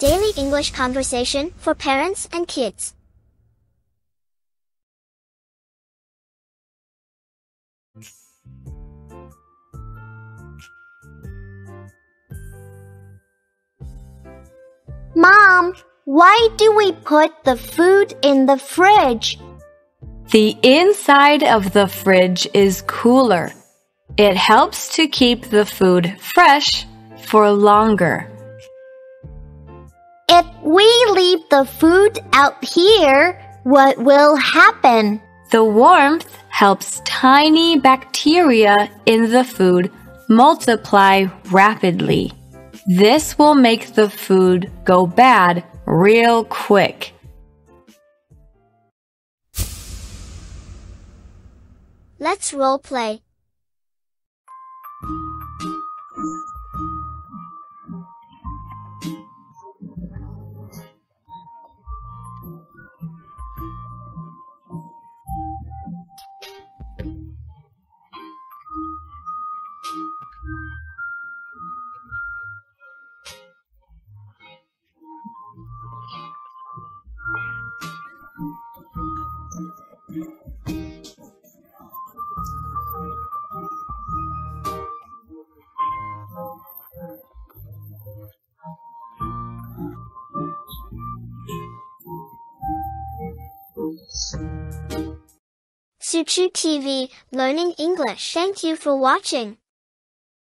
Daily English conversation for parents and kids. Mom, why do we put the food in the fridge? The inside of the fridge is cooler. It helps to keep the food fresh for longer. If we leave the food out here, what will happen? The warmth helps tiny bacteria in the food multiply rapidly. This will make the food go bad real quick. Let's role play. Suchu TV, learning English. Thank you for watching.